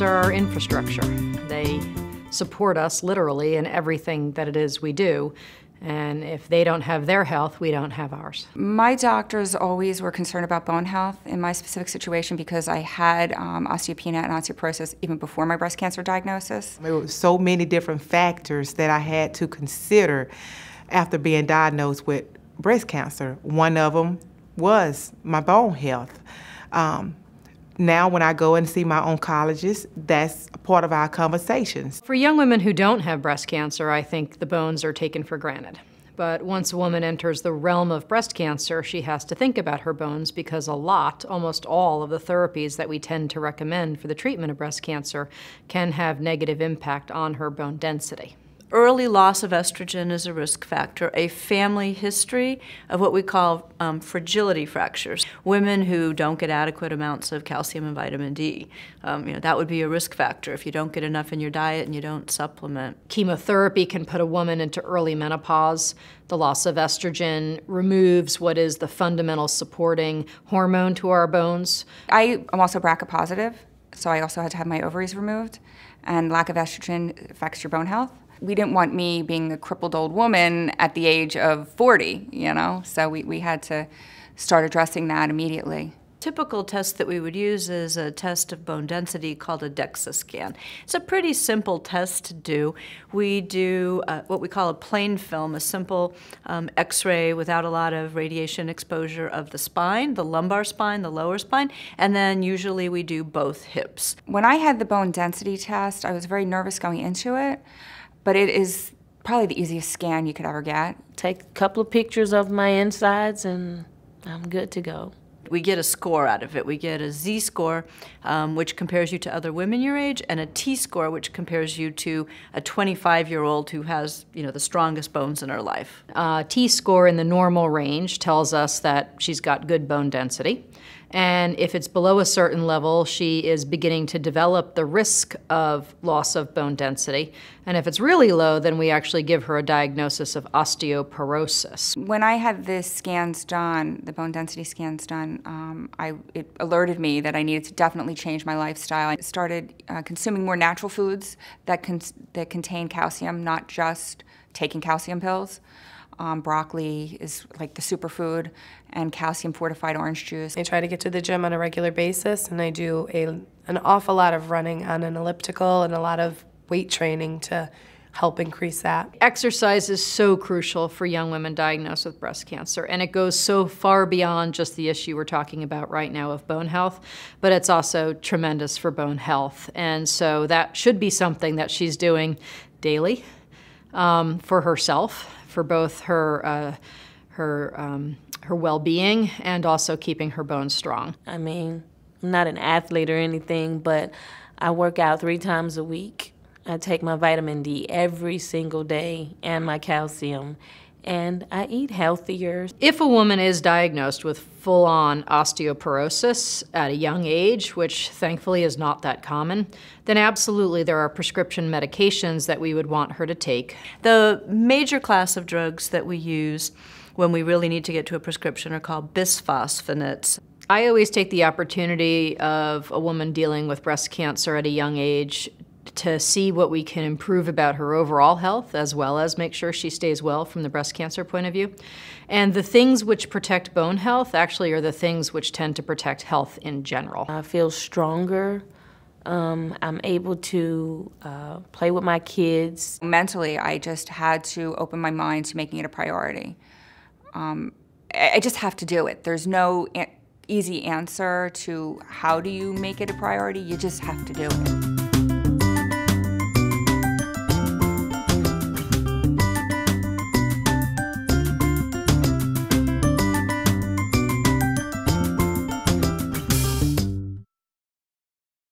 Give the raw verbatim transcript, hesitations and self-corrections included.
hormones are our infrastructure. They support us literally in everything that it is we do. And if they don't have their health, we don't have ours. My doctors always were concerned about bone health in my specific situation because I had um, osteopenia and osteoporosis even before my breast cancer diagnosis. There were so many different factors that I had to consider after being diagnosed with breast cancer. One of them was my bone health. Um, Now, when I go and see my oncologist, that's part of our conversations. For young women who don't have breast cancer, I think the bones are taken for granted. But once a woman enters the realm of breast cancer, she has to think about her bones because a lot, almost all, of the therapies that we tend to recommend for the treatment of breast cancer can have negative impact on her bone density. Early loss of estrogen is a risk factor, a family history of what we call um, fragility fractures. Women who don't get adequate amounts of calcium and vitamin D, um, you know, that would be a risk factor if you don't get enough in your diet and you don't supplement. Chemotherapy can put a woman into early menopause. The loss of estrogen removes what is the fundamental supporting hormone to our bones. I am also B R C A positive, so I also had to have my ovaries removed, and lack of estrogen affects your bone health. We didn't want me being a crippled old woman at the age of forty, you know, so we, we had to start addressing that immediately. Typical test that we would use is a test of bone density called a DEXA scan. It's a pretty simple test to do. We do uh, what we call a plain film, a simple um, x-ray without a lot of radiation exposure of the spine, the lumbar spine, the lower spine, and then usually we do both hips. When I had the bone density test, I was very nervous going into it. But it is probably the easiest scan you could ever get. Take a couple of pictures of my insides and I'm good to go. We get a score out of it. We get a Z-score, um, which compares you to other women your age, and a T-score, which compares you to a twenty-five-year-old who has, you know, the strongest bones in her life. Uh, T-score in the normal range tells us that she's got good bone density, and if it's below a certain level, she is beginning to develop the risk of loss of bone density, and if it's really low, then we actually give her a diagnosis of osteoporosis. When I had the scans done, the bone density scans done, Um, I, it alerted me that I needed to definitely change my lifestyle. I started uh, consuming more natural foods that, con that contain calcium, not just taking calcium pills. Um, broccoli is like the superfood, and calcium fortified orange juice. I try to get to the gym on a regular basis, and I do a, an awful lot of running on an elliptical and a lot of weight training to help increase that. Exercise is so crucial for young women diagnosed with breast cancer, and it goes so far beyond just the issue we're talking about right now of bone health, but it's also tremendous for bone health. And so that should be something that she's doing daily um, for herself, for both her, uh, her, um, her well-being and also keeping her bones strong. I mean, I'm not an athlete or anything, but I work out three times a week. I take my vitamin D every single day and my calcium, and I eat healthier. If a woman is diagnosed with full-on osteoporosis at a young age, which thankfully is not that common, then absolutely there are prescription medications that we would want her to take. The major class of drugs that we use when we really need to get to a prescription are called bisphosphonates. I always take the opportunity of a woman dealing with breast cancer at a young age to see what we can improve about her overall health, as well as make sure she stays well from the breast cancer point of view. And the things which protect bone health actually are the things which tend to protect health in general. I feel stronger. Um, I'm able to uh, play with my kids. Mentally, I just had to open my mind to making it a priority. Um, I just have to do it. There's no easy answer to how do you make it a priority. You just have to do it.